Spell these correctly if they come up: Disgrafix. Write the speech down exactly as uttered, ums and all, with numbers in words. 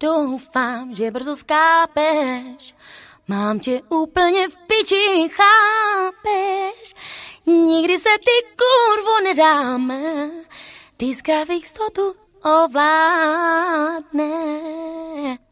Doufám, že brzo skápeš, mám tě úplně v piči, chápeš? Nikdy se ty kurvo nedáme, Disgrafix to tu ovládne.